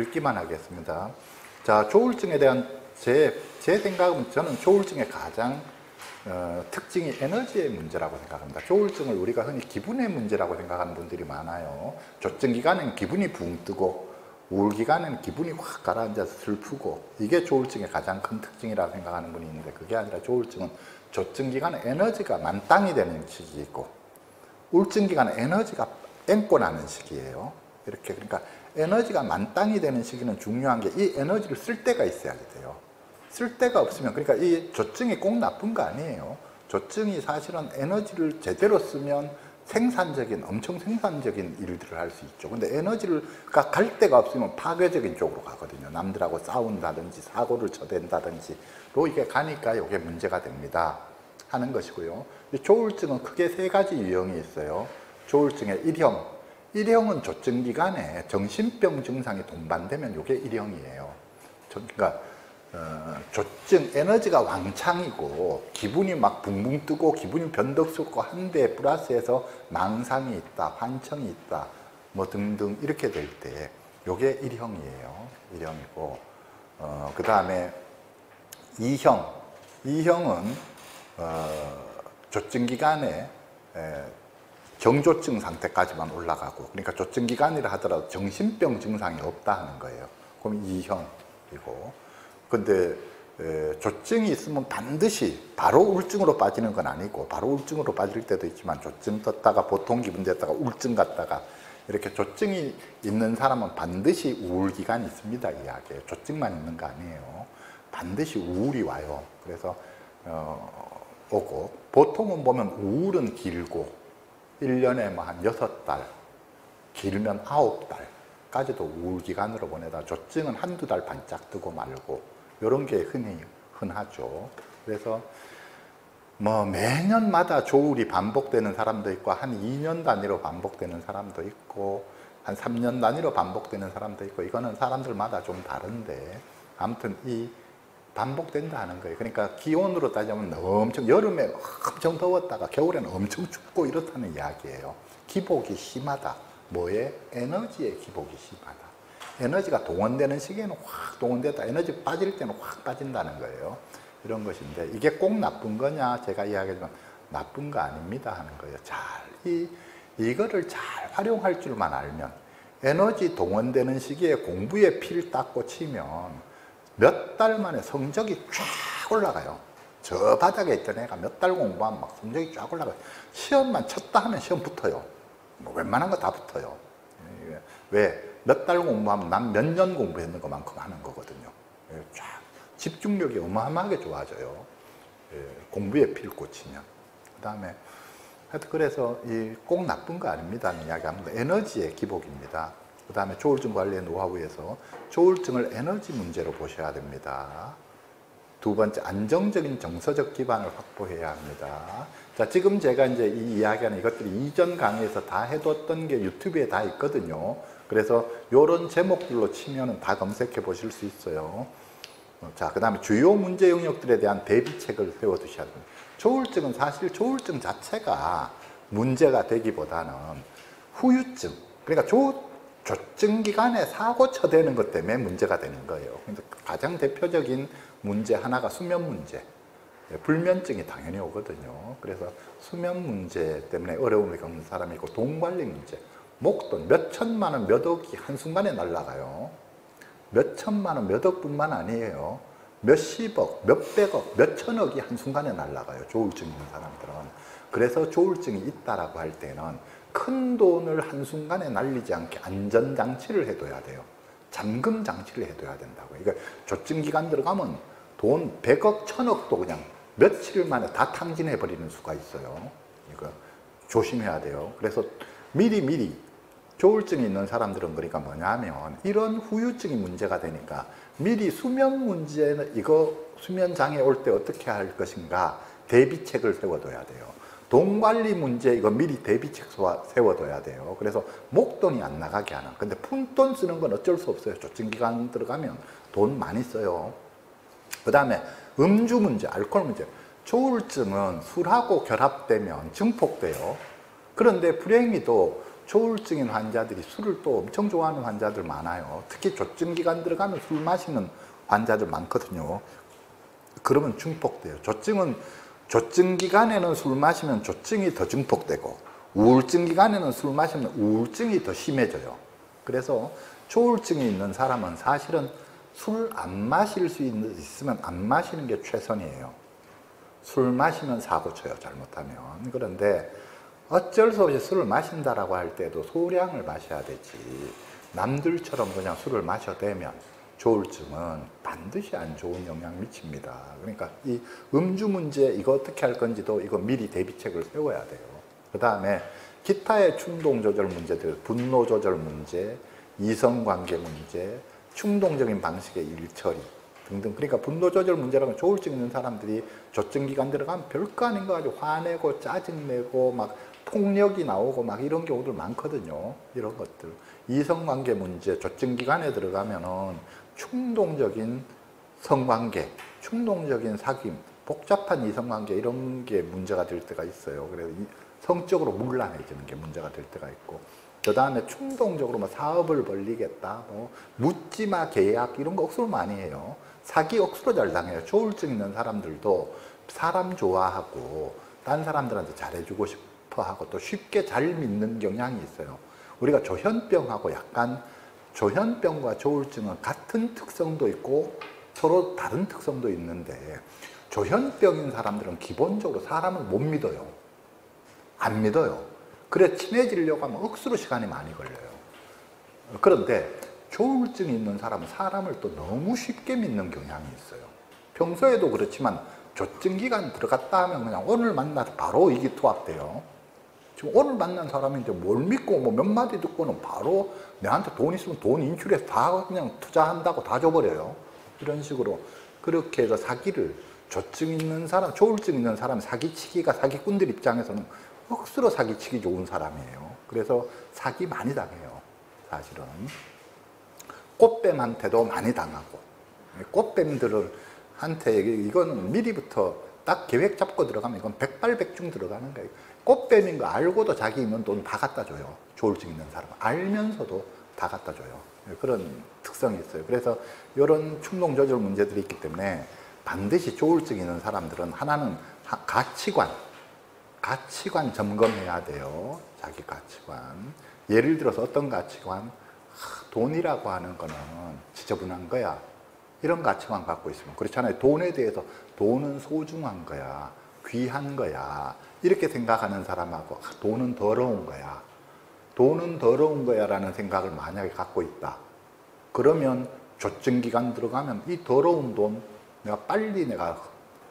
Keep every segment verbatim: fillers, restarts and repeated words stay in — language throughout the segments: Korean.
읽기만 하겠습니다. 자, 조울증에 대한 제, 제 생각은, 저는 조울증의 가장 어, 특징이 에너지의 문제라고 생각합니다. 조울증을 우리가 흔히 기분의 문제라고 생각하는 분들이 많아요. 조증 기간엔 기분이 붕 뜨고, 우울 기간엔 기분이 확 가라앉아서 슬프고, 이게 조울증의 가장 큰 특징이라고 생각하는 분이 있는데, 그게 아니라 조울증은 조증 기간에 에너지가 만땅이 되는 시기이고, 우울증 기간에 에너지가 앵꼬 나는 시기예요. 이렇게, 그러니까 에너지가 만땅이 되는 시기는 중요한 게, 이 에너지를 쓸 때가 있어야 돼요. 쓸 데가 없으면, 그러니까 이 조증이 꼭 나쁜 거 아니에요. 조증이 사실은 에너지를 제대로 쓰면 생산적인, 엄청 생산적인 일들을 할 수 있죠. 근데 에너지를 갈 데가 없으면 파괴적인 쪽으로 가거든요. 남들하고 싸운다든지 사고를 쳐댄다든지 로 이게 가니까 이게 문제가 됩니다 하는 것이고요. 조울증은 크게 세 가지 유형이 있어요. 조울증의 일형, 일형은 조증 기간에 정신병 증상이 동반되면 이게 일형이에요. 그러니까 어, 조증, 에너지가 왕창이고 기분이 막 붕붕 뜨고 기분이 변덕스럽고 한데 플러스해서 망상이 있다, 환청이 있다, 뭐 등등 이렇게 될 때 요게 일형이에요. 일형이고 어, 그 다음에 이형, 이형은 어, 조증 기간에 에, 경조증 상태까지만 올라가고, 그러니까 조증 기간이라 하더라도 정신병 증상이 없다 하는 거예요. 그럼 이형이고, 근데 에, 조증이 있으면 반드시 바로 우울증으로 빠지는 건 아니고, 바로 우울증으로 빠질 때도 있지만 조증 떴다가 보통 기분 됐다가 우울증 갔다가, 이렇게 조증이 있는 사람은 반드시 우울 기간이 있습니다. 이야기에 조증만 있는 거 아니에요. 반드시 우울이 와요. 그래서 어, 오고, 보통은 보면 우울은 길고 일 년에 뭐 한 여섯 달, 길면 아홉 달까지도 우울 기간으로 보내다 조증은 한두 달 반짝 뜨고 말고, 이런 게 흔히, 흔하죠. 그래서 뭐 매년마다 조울이 반복되는 사람도 있고, 한 이 년 단위로 반복되는 사람도 있고, 한 삼 년 단위로 반복되는 사람도 있고, 이거는 사람들마다 좀 다른데, 아무튼 이 반복된다는 거예요. 그러니까 기온으로 따지면 엄청, 여름에 엄청 더웠다가 겨울에는 엄청 춥고 이렇다는 이야기예요. 기복이 심하다. 뭐에? 에너지의 기복이 심하다. 에너지가 동원되는 시기에는 확 동원됐다, 에너지 빠질 때는 확 빠진다는 거예요. 이런 것인데, 이게 꼭 나쁜 거냐? 제가 이야기하지만 나쁜 거 아닙니다 하는 거예요. 잘, 이, 이거를 잘 활용할 줄만 알면, 에너지 동원되는 시기에 공부에 피를 닦고 치면 몇 달 만에 성적이 쫙 올라가요. 저 바닥에 있던 애가 몇 달 공부하면 막 성적이 쫙 올라가요. 시험만 쳤다 하면 시험 붙어요. 뭐 웬만한 거 다 붙어요. 왜? 몇 달 공부하면 난 몇 년 공부했는 것만큼 하는 거거든요. 쫙 집중력이 어마어마하게 좋아져요. 공부에 피를 꽂히면. 그 다음에 하여튼, 그래서 이 꼭 나쁜 거 아닙니다는 이야기합니다. 에너지의 기복입니다. 그 다음에 조울증 관리의 노하우에서 조울증을 에너지 문제로 보셔야 됩니다. 두 번째, 안정적인 정서적 기반을 확보해야 합니다. 자, 지금 제가 이제 이 이야기하는 이것들이 이전 강의에서 다 해뒀던 게 유튜브에 다 있거든요. 그래서 이런 제목들로 치면은 다 검색해 보실 수 있어요. 자, 그 다음에 주요 문제 영역들에 대한 대비책을 세워두셔야 됩니다. 조울증은 사실 조울증 자체가 문제가 되기보다는 후유증, 그러니까 조, 조증 기간에 사고 쳐대는 것 때문에 문제가 되는 거예요. 근데 가장 대표적인 문제 하나가 수면 문제, 불면증이 당연히 오거든요. 그래서 수면 문제 때문에 어려움을 겪는 사람이 있고, 돈 관리 문제, 목돈, 몇 천만 원, 몇 억이 한순간에 날아가요. 몇 천만 원, 몇 억뿐만 아니에요. 몇십억, 몇백억, 몇천억이 한순간에 날아가요. 조울증 있는 사람들은. 그래서 조울증이 있다라고 할 때는 큰 돈을 한순간에 날리지 않게 안전장치를 해둬야 돼요. 잠금장치를 해둬야 된다고요. 그러니까 조증기간 들어가면 돈 백억, 천억도 그냥 며칠 만에 다 탕진해버리는 수가 있어요. 그러니까 조심해야 돼요. 그래서 미리 미리 조울증이 있는 사람들은, 그러니까 뭐냐면 이런 후유증이 문제가 되니까 미리 수면 문제는, 이거 수면 장애 올 때 어떻게 할 것인가 대비책을 세워둬야 돼요. 돈 관리 문제, 이거 미리 대비책 세워둬야 돼요. 그래서 목돈이 안 나가게 하는. 근데 푼돈 쓰는 건 어쩔 수 없어요. 조증 기간 들어가면 돈 많이 써요. 그 다음에 음주 문제, 알코올 문제. 조울증은 술하고 결합되면 증폭돼요. 그런데 불행히도 조울증인 환자들이 술을 또 엄청 좋아하는 환자들 많아요. 특히 조증기간 들어가면 술 마시는 환자들 많거든요. 그러면 증폭돼요. 조증은 조증기간에는 술 마시면 조증이 더 증폭되고 우울증기간에는 술 마시면 우울증이 더 심해져요. 그래서 조울증이 있는 사람은 사실은 술 안 마실 수 있으면 안 마시는 게 최선이에요. 술 마시면 사고 쳐요, 잘못하면. 그런데 어쩔 수 없이 술을 마신다라고 할 때도 소량을 마셔야 되지, 남들처럼 그냥 술을 마셔대면 조울증은 반드시 안 좋은 영향을 미칩니다. 그러니까 이 음주 문제, 이거 어떻게 할 건지도 이거 미리 대비책을 세워야 돼요. 그 다음에 기타의 충동 조절 문제들, 분노 조절 문제, 이성관계 문제, 충동적인 방식의 일처리 등등. 그러니까 분노 조절 문제라면 조울증 있는 사람들이 조증기간 들어가면 별거 아닌 거 가지고 화내고 짜증내고 막 폭력이 나오고 막 이런 경우들 많거든요. 이런 것들. 이성관계 문제, 조증기간에 들어가면은 충동적인 성관계, 충동적인 사귐, 복잡한 이성관계 이런 게 문제가 될 때가 있어요. 그래서 성적으로 문란해지는 게 문제가 될 때가 있고, 그 다음에 충동적으로 뭐 사업을 벌리겠다, 뭐 묻지마 계약 이런 거 억수로 많이 해요. 사기 억수로 잘 당해요. 조울증 있는 사람들도 사람 좋아하고 딴 사람들한테 잘해주고 싶어하고 또 쉽게 잘 믿는 경향이 있어요. 우리가 조현병하고 약간, 조현병과 조울증은 같은 특성도 있고 서로 다른 특성도 있는데, 조현병인 사람들은 기본적으로 사람을 못 믿어요. 안 믿어요. 그래 친해지려고 하면 억수로 시간이 많이 걸려요. 그런데 조울증이 있는 사람은 사람을 또 너무 쉽게 믿는 경향이 있어요. 평소에도 그렇지만 조증기간 들어갔다 하면 그냥 오늘 만나서 바로 이기투합돼요. 지금 오늘 만난 사람인데 뭘 믿고 뭐 몇 마디 듣고는 바로 내한테 돈 있으면 돈 인출해서 다 그냥 투자한다고 다 줘버려요. 이런 식으로 그렇게 해서 사기를, 조증 있는 사람, 조울증 있는 사람 사기치기가 사기꾼들 입장에서는 억수로 사기치기 좋은 사람이에요. 그래서 사기 많이 당해요. 사실은 꽃뱀한테도 많이 당하고, 꽃뱀들한테 이건 미리부터 딱 계획 잡고 들어가면 이건 백발백중 들어가는 거예요. 꽃뱀인 거 알고도 자기 있는 돈 다 갖다 줘요. 조울증 있는 사람 알면서도 다 갖다 줘요. 그런 특성이 있어요. 그래서 이런 충동 조절 문제들이 있기 때문에 반드시 조울증 있는 사람들은 하나는 가치관, 가치관 점검해야 돼요. 자기 가치관. 예를 들어서 어떤 가치관? 하, 돈이라고 하는 거는 지저분한 거야. 이런 가치관 갖고 있으면, 그렇잖아요. 돈에 대해서 돈은 소중한 거야. 귀한 거야. 이렇게 생각하는 사람하고 하, 돈은 더러운 거야. 돈은 더러운 거야라는 생각을 만약에 갖고 있다. 그러면 조증기간 들어가면 이 더러운 돈 내가 빨리 내가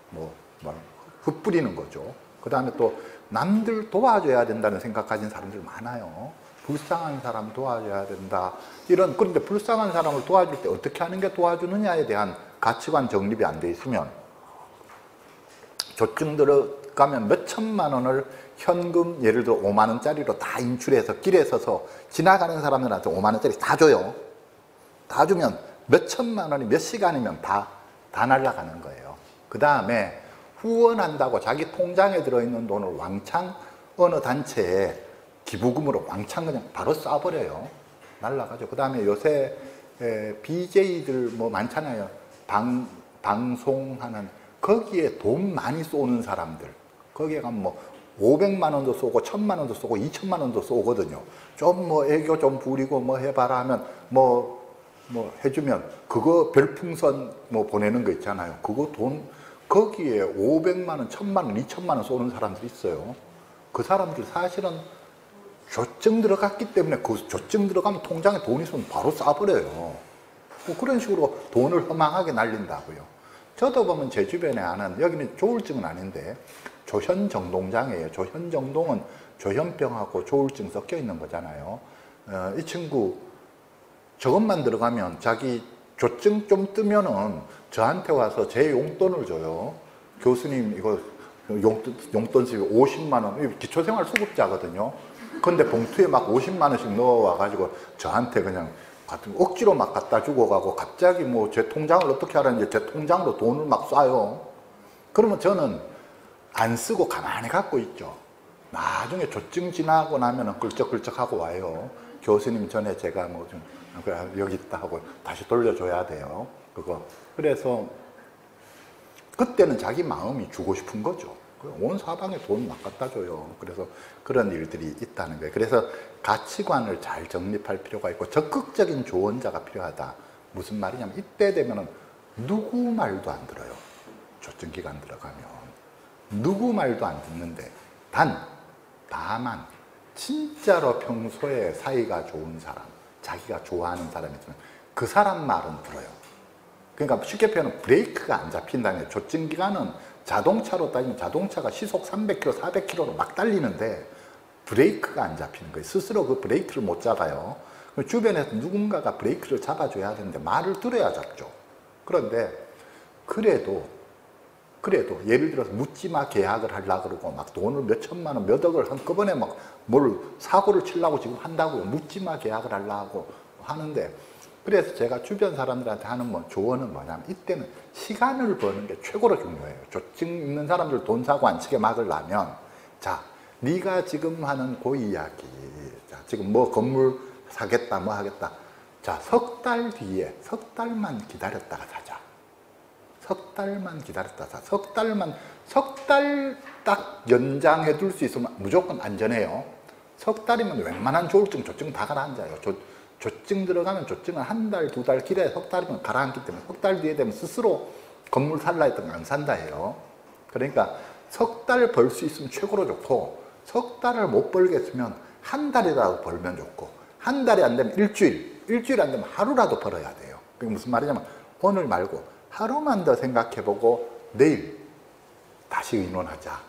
뭐, 뭐 흩뿌리는 거죠. 그 다음에 또 남들 도와줘야 된다는 생각 가진 사람들 많아요. 불쌍한 사람 도와줘야 된다. 이런, 그런데 불쌍한 사람을 도와줄 때 어떻게 하는 게 도와주느냐에 대한 가치관 정립이 안 돼 있으면 조증 들어가면 몇 천만 원을 현금, 예를 들어 오만 원짜리로 다 인출해서 길에 서서 지나가는 사람들한테 오만 원짜리 다 줘요. 다 주면 몇 천만 원이 몇 시간이면 다, 다 날아가는 거예요. 그 다음에 후원한다고 자기 통장에 들어있는 돈을 왕창 어느 단체에 기부금으로 왕창 그냥 바로 쏴버려요. 날라가죠. 그 다음에 요새 비제이들 뭐 많잖아요. 방, 방송하는 거기에 돈 많이 쏘는 사람들. 거기에 가면 뭐 오백만 원도 쏘고 천만 원도 쏘고 이천만 원도 쏘거든요. 좀 뭐 애교 좀 부리고 뭐 해봐라 하면 뭐 뭐 해주면 그거 별풍선 뭐 보내는 거 있잖아요. 그거 돈 거기에 오백만 원, 천만 원, 이천만 원 쏘는 사람들이 있어요. 그 사람들 사실은 조증 들어갔기 때문에 그 조증 들어가면 통장에 돈이 있으면 바로 쏴버려요. 뭐 그런 식으로 돈을 허망하게 날린다고요. 저도 보면 제 주변에 아는, 여기는 조울증은 아닌데 조현정동장이에요. 조현정동은 조현병하고 조울증 섞여 있는 거잖아요. 어, 이 친구 저것만 들어가면 자기 조증 좀 뜨면은 저한테 와서 제 용돈을 줘요. 교수님 이거 용돈, 용돈 오십만 원, 기초생활 수급자거든요. 근데 봉투에 막 오십만 원씩 넣어와가지고 저한테 그냥 같은 억지로 막 갖다 주고 가고, 갑자기 뭐 제 통장을 어떻게 하라는지 제 통장으로 돈을 막 쏴요. 그러면 저는 안 쓰고 가만히 갖고 있죠. 나중에 조증 지나고 나면 긁적긁적하고 와요. 교수님 전에 제가 뭐 좀 여기 있다 하고 다시 돌려줘야 돼요. 그거. 그래서 그때는 자기 마음이 주고 싶은 거죠. 온 사방에 돈 막 갖다 줘요. 그래서 그런 일들이 있다는 거예요. 그래서 가치관을 잘 정립할 필요가 있고 적극적인 조언자가 필요하다. 무슨 말이냐면 이때 되면은 누구 말도 안 들어요. 조증 기간 들어가면 누구 말도 안 듣는데 단 다만 진짜로 평소에 사이가 좋은 사람, 자기가 좋아하는 사람이 있으면 그 사람 말은 들어요. 그러니까 쉽게 표현하면 브레이크가 안 잡힌다는 거예요. 조증 기간은 자동차로 따지면 자동차가 시속 삼백 킬로미터, 사백 킬로미터로 막 달리는데 브레이크가 안 잡히는 거예요. 스스로 그 브레이크를 못 잡아요. 주변에서 누군가가 브레이크를 잡아줘야 되는데 말을 들어야 잡죠. 그런데 그래도 그래도 예를 들어서 묻지마 계약을 하려고 그러고 막 돈을 몇 천만 원, 몇 억을 한꺼번에 막 뭘 사고를 치려고 지금 한다고요. 묻지마 계약을 하려고 하는데 그래서 제가 주변 사람들한테 하는 뭐 조언은 뭐냐면 이때는 시간을 버는 게 최고로 중요해요. 조증 있는 사람들 돈 사고 안 치게 막으려면 자, 네가 지금 하는 그 이야기 자, 지금 뭐 건물 사겠다 뭐 하겠다 자, 석 달 뒤에 석 달만 기다렸다가 사자. 석 달만 기다렸다가 사자. 석 달만 석 달 딱 연장해 둘 수 있으면 무조건 안전해요. 석 달이면 웬만한 조울증, 조증 다 가라앉아요. 조, 조증 들어가면 조증은 한 달, 두 달, 길에 석 달이면 가라앉기 때문에 석 달 뒤에 되면 스스로 건물 살라 했던 거 안 산다 해요. 그러니까 석 달 벌 수 있으면 최고로 좋고 석 달을 못 벌겠으면 한 달이라도 벌면 좋고 한 달이 안 되면 일주일, 일주일 안 되면 하루라도 벌어야 돼요. 그게 무슨 말이냐면 오늘 말고 하루만 더 생각해보고 내일 다시 의논하자.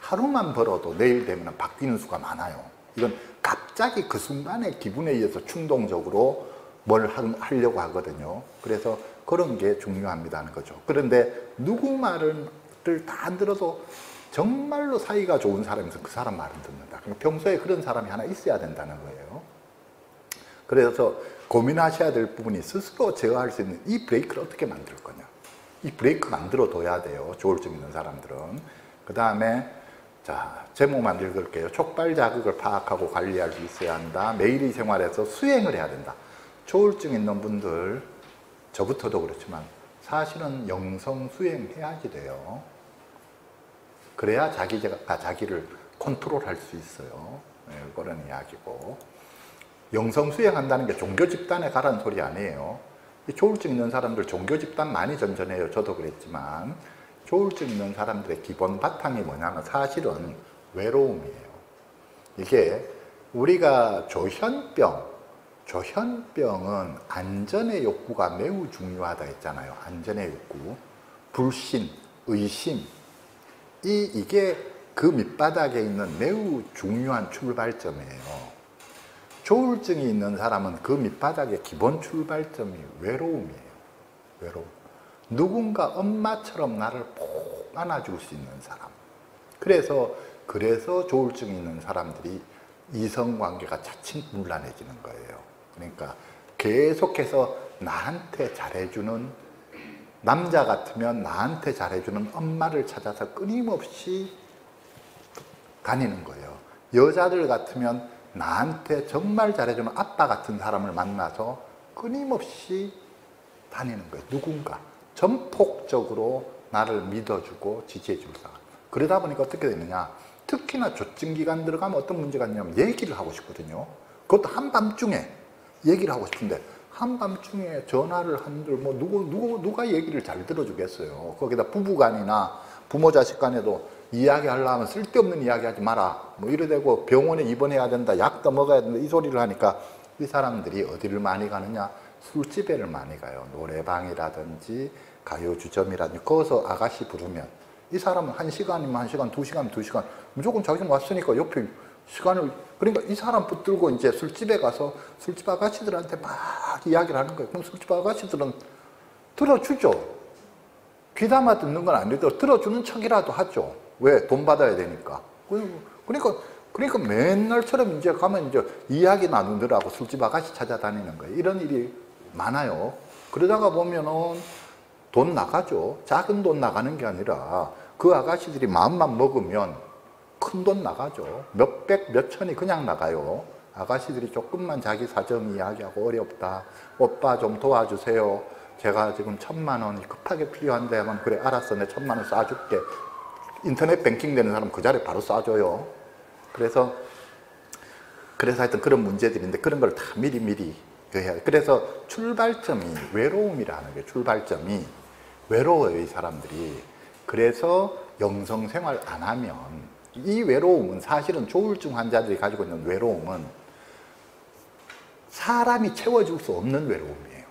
하루만 벌어도 내일 되면 바뀌는 수가 많아요. 이건 갑자기 그 순간의 기분에 의해서 충동적으로 뭘 하려고 하거든요. 그래서 그런 게 중요합니다는 거죠. 그런데 누구 말을 다 안 들어도 정말로 사이가 좋은 사람이면서 그 사람 말은 듣는다. 평소에 그런 사람이 하나 있어야 된다는 거예요. 그래서 고민하셔야 될 부분이 스스로 제어할 수 있는 이 브레이크를 어떻게 만들 거냐. 이 브레이크 만들어둬야 돼요. 조울증 있는 사람들은. 그 다음에 자, 제목만 읽을게요. 촉발 자극을 파악하고 관리할 수 있어야 한다. 매일의 생활에서 수행을 해야 된다. 조울증 있는 분들, 저부터도 그렇지만 사실은 영성 수행해야지 돼요. 그래야 자기가 자기를 컨트롤할 수 있어요. 네, 그런 이야기고. 영성 수행한다는 게 종교 집단에 가라는 소리 아니에요. 이 조울증 있는 사람들 종교 집단 많이 전전해요. 저도 그랬지만. 조울증 있는 사람들의 기본 바탕이 뭐냐면 사실은 외로움이에요. 이게 우리가 조현병, 조현병은 안전의 욕구가 매우 중요하다 했잖아요. 안전의 욕구, 불신, 의심, 이, 이게 그 밑바닥에 있는 매우 중요한 출발점이에요. 조울증이 있는 사람은 그 밑바닥의 기본 출발점이 외로움이에요. 외로움. 누군가 엄마처럼 나를 푹 안아줄 수 있는 사람. 그래서 그래서 조울증이 있는 사람들이 이성관계가 자칫 문란해지는 거예요. 그러니까 계속해서 나한테 잘해주는 남자 같으면 나한테 잘해주는 엄마를 찾아서 끊임없이 다니는 거예요. 여자들 같으면 나한테 정말 잘해주는 아빠 같은 사람을 만나서 끊임없이 다니는 거예요. 누군가. 전폭적으로 나를 믿어주고 지지해줄 사람. 그러다 보니까 어떻게 되느냐. 특히나 조증 기간 들어가면 어떤 문제가 있냐면 얘기를 하고 싶거든요. 그것도 한밤중에 얘기를 하고 싶은데 한밤중에 전화를 한들 뭐 누구, 누구, 누가 얘기를 잘 들어주겠어요. 거기다 부부간이나 부모 자식 간에도 이야기하려면 쓸데없는 이야기 하지 마라. 뭐 이러되고 병원에 입원해야 된다. 약도 먹어야 된다. 이 소리를 하니까 이 사람들이 어디를 많이 가느냐. 술집에를 많이 가요. 노래방이라든지 가요주점이라든지 거기서 아가씨 부르면 이 사람은 한 시간이면 한 시간, 두 시간이면 두 시간 무조건 자기는 왔으니까 옆에 시간을 그러니까 이 사람 붙들고 이제 술집에 가서 술집 아가씨들한테 막 이야기를 하는 거예요. 그럼 술집 아가씨들은 들어주죠. 귀담아 듣는 건 아니더라도 들어주는 척이라도 하죠. 왜? 돈 받아야 되니까. 그러니까 그러니까 맨날처럼 이제 가면 이제 이야기 나누느라고 술집 아가씨 찾아다니는 거예요. 이런 일이 많아요. 그러다가 보면은 돈 나가죠. 작은 돈 나가는 게 아니라 그 아가씨들이 마음만 먹으면 큰돈 나가죠. 몇백, 몇천이 그냥 나가요. 아가씨들이 조금만 자기 사정 이야기하고 어렵다, 오빠 좀 도와주세요, 제가 지금 천만 원이 급하게 필요한데 하면 그래 알았어 내 천만 원 쏴줄게. 인터넷 뱅킹 되는 사람 그 자리에 바로 쏴줘요. 그래서 그래서 하여튼 그런 문제들인데 그런 걸 다 미리미리 해야. 그래서 출발점이 외로움이라는 게 출발점이 외로워요 이 사람들이. 그래서 영성생활 안 하면 이 외로움은 사실은 조울증 환자들이 가지고 있는 외로움은 사람이 채워줄 수 없는 외로움이에요.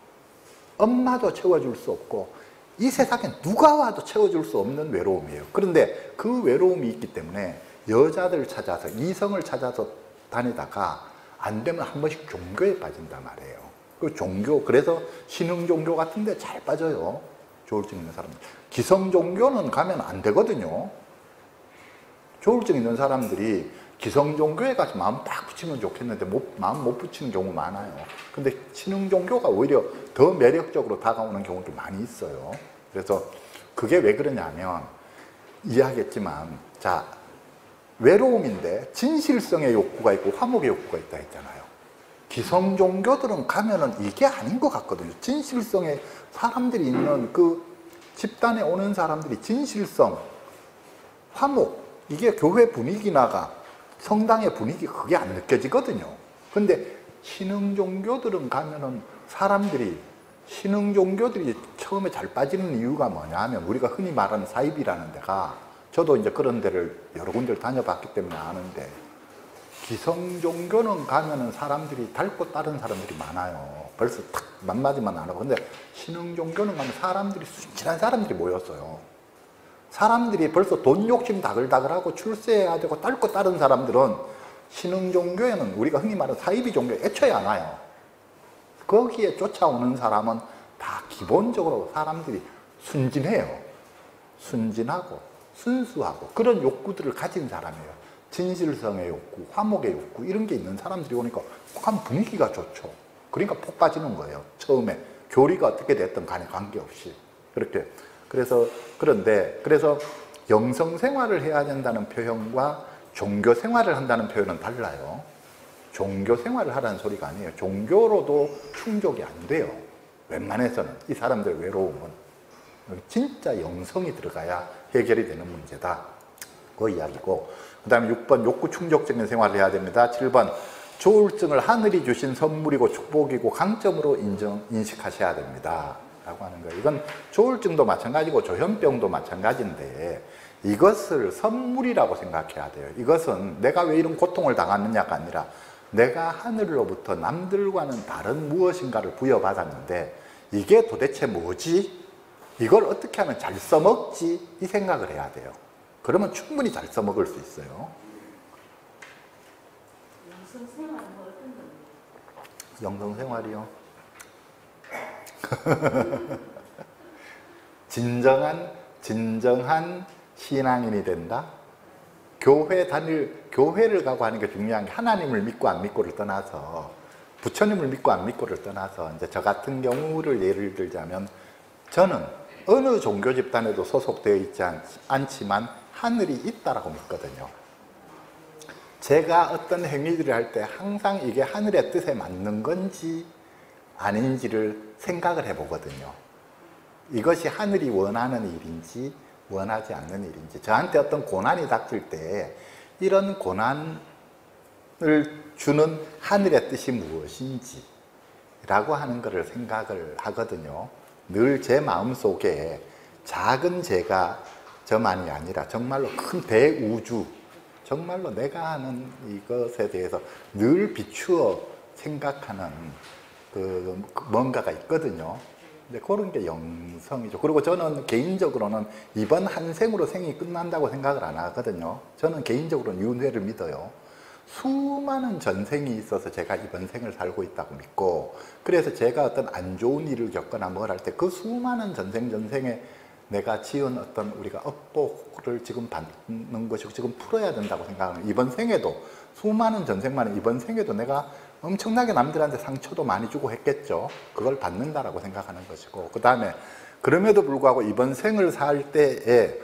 엄마도 채워줄 수 없고 이 세상에 누가 와도 채워줄 수 없는 외로움이에요. 그런데 그 외로움이 있기 때문에 여자들을 찾아서 이성을 찾아서 다니다가 안 되면 한 번씩 종교에 빠진단 말이에요. 그 종교, 그래서 신흥 종교 같은 데 잘 빠져요. 조울증 있는 사람들. 기성 종교는 가면 안 되거든요. 조울증 있는 사람들이 기성 종교에 가서 마음 딱 붙이면 좋겠는데 못, 마음 못 붙이는 경우 많아요. 근데 신흥 종교가 오히려 더 매력적으로 다가오는 경우도 많이 있어요. 그래서 그게 왜 그러냐면 이해하겠지만 자 외로움인데 진실성의 욕구가 있고 화목의 욕구가 있다 했잖아요. 기성 종교들은 가면은 이게 아닌 것 같거든요. 진실성의 사람들이 있는 그 집단에 오는 사람들이 진실성, 화목, 이게 교회 분위기나가 성당의 분위기 그게 안 느껴지거든요. 근데 신흥 종교들은 가면은 사람들이 신흥 종교들이 처음에 잘 빠지는 이유가 뭐냐 하면 우리가 흔히 말하는 사입이라는 데가 저도 이제 그런 데를 여러 군데를 다녀봤기 때문에 아는데 기성 종교는 가면은 사람들이 닳고 다른 사람들이 많아요. 벌써 탁 만마디만 안 하고. 근데 신흥 종교는 가면 사람들이 순진한 사람들이 모였어요. 사람들이 벌써 돈 욕심 다글다글하고 출세해야 되고 닳고 다른 사람들은 신흥 종교에는 우리가 흔히 말하는 사이비 종교에 애초에 안 와요. 거기에 쫓아오는 사람은 다 기본적으로 사람들이 순진해요. 순진하고 순수하고 그런 욕구들을 가진 사람이에요. 진실성의 욕구, 화목의 욕구 이런 게 있는 사람들이 오니까 한 분위기가 좋죠. 그러니까 폭 빠지는 거예요. 처음에 교리가 어떻게 됐든 간에 관계없이 그렇게. 그래서 그런데 그래서 영성생활을 해야 된다는 표현과 종교생활을 한다는 표현은 달라요. 종교생활을 하라는 소리가 아니에요. 종교로도 충족이 안 돼요. 웬만해서는 이 사람들 외로움은 진짜 영성이 들어가야 해결이 되는 문제다. 그 이야기고. 그 다음에 육 번 욕구 충족적인 생활을 해야 됩니다. 칠 번 조울증을 하늘이 주신 선물이고 축복이고 강점으로 인정, 인식하셔야 됩니다 라고 하는 거예요. 이건 조울증도 마찬가지고 조현병도 마찬가지인데 이것을 선물이라고 생각해야 돼요. 이것은 내가 왜 이런 고통을 당하느냐가 아니라 내가 하늘로부터 남들과는 다른 무엇인가를 부여받았는데 이게 도대체 뭐지? 이걸 어떻게 하면 잘 써먹지? 이 생각을 해야 돼요. 그러면 충분히 잘 써먹을 수 있어요. 영성생활은 어떤 건가요? 영성생활이요? 진정한 진정한 신앙인이 된다. 교회 다닐 교회를 가고 하는 게 중요한 게 하나님을 믿고 안 믿고를 떠나서 부처님을 믿고 안 믿고를 떠나서 이제 저 같은 경우를 예를 들자면 저는 어느 종교 집단에도 소속되어 있지 않, 않지만 하늘이 있다라고 믿거든요. 제가 어떤 행위들을 할 때 항상 이게 하늘의 뜻에 맞는 건지 아닌지를 생각을 해보거든요. 이것이 하늘이 원하는 일인지 원하지 않는 일인지. 저한테 어떤 고난이 닥칠 때 이런 고난을 주는 하늘의 뜻이 무엇인지 라고 하는 것을 생각을 하거든요. 늘 제 마음속에 작은 제가 저만이 아니라 정말로 큰 대우주, 정말로 내가 하는 이것에 대해서 늘 비추어 생각하는 그 뭔가가 있거든요. 근데 그런 게 영성이죠. 그리고 저는 개인적으로는 이번 한 생으로 생이 끝난다고 생각을 안 하거든요. 저는 개인적으로는 윤회를 믿어요. 수많은 전생이 있어서 제가 이번 생을 살고 있다고 믿고 그래서 제가 어떤 안 좋은 일을 겪거나 뭘 할 때 그 수많은 전생 전생에 내가 지은 어떤 우리가 업보를 지금 받는 것이 지금 풀어야 된다고 생각하는 이번 생에도 수많은 전생만은 이번 생에도 내가 엄청나게 남들한테 상처도 많이 주고 했겠죠. 그걸 받는다라고 생각하는 것이고 그 다음에 그럼에도 불구하고 이번 생을 살 때에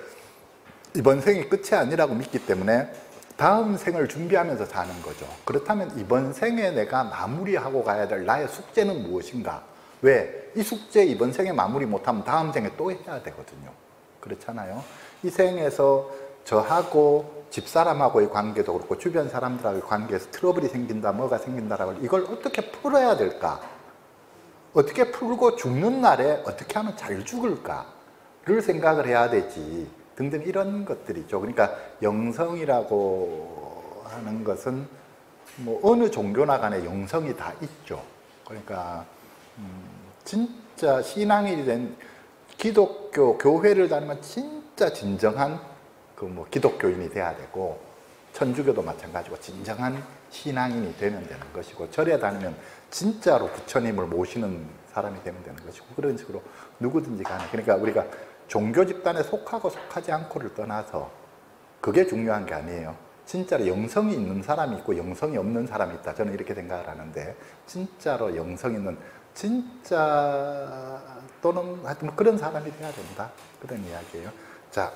이번 생이 끝이 아니라고 믿기 때문에 다음 생을 준비하면서 사는 거죠. 그렇다면 이번 생에 내가 마무리하고 가야 될 나의 숙제는 무엇인가? 왜? 이 숙제 이번 생에 마무리 못하면 다음 생에 또 해야 되거든요. 그렇잖아요. 이 생에서 저하고 집사람하고의 관계도 그렇고 주변 사람들하고의 관계에서 트러블이 생긴다, 뭐가 생긴다라고 이걸 어떻게 풀어야 될까? 어떻게 풀고 죽는 날에 어떻게 하면 잘 죽을까를 생각을 해야 되지 등등 이런 것들이죠. 그러니까 영성이라고 하는 것은 뭐 어느 종교나 간에 영성이 다 있죠. 그러니까 음 진짜 신앙이 된 기독교 교회를 다니면 진짜 진정한 그 뭐 기독교인이 돼야 되고 천주교도 마찬가지고 진정한 신앙인이 되면 되는 것이고 절에 다니면 진짜로 부처님을 모시는 사람이 되면 되는 것이고 그런 식으로 누구든지 간에 그러니까 우리가 종교 집단에 속하고 속하지 않고를 떠나서 그게 중요한 게 아니에요. 진짜로 영성이 있는 사람이 있고 영성이 없는 사람이 있다. 저는 이렇게 생각을 하는데 진짜로 영성 있는 진짜 또는 하여튼 그런 사람이 돼야 된다. 그런 이야기예요. 자,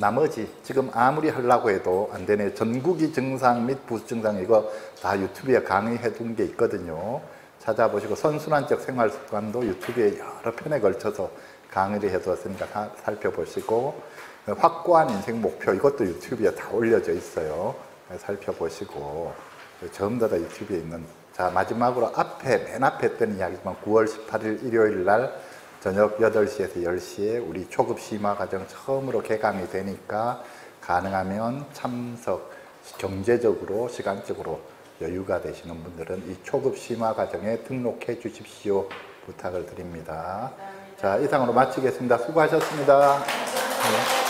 나머지 지금 아무리 하려고 해도 안 되네. 전구기 증상 및 부수 증상 이거 다 유튜브에 강의해 둔 게 있거든요. 찾아보시고 선순환적 생활 습관도 유튜브에 여러 편에 걸쳐서 강의를 해두었으니까 살펴보시고 확고한 인생 목표 이것도 유튜브에 다 올려져 있어요. 살펴보시고 전부 다 유튜브에 있는. 자, 마지막으로 앞에 맨 앞에 했던 이야기지만 구월 십팔일 일요일 날 저녁 여덟 시에서 열 시에 우리 초급 심화 과정 처음으로 개강이 되니까 가능하면 참석, 경제적으로 시간적으로 여유가 되시는 분들은 이 초급 심화 과정에 등록해 주십시오. 부탁을 드립니다. 자, 이상으로 마치겠습니다. 수고하셨습니다. 네.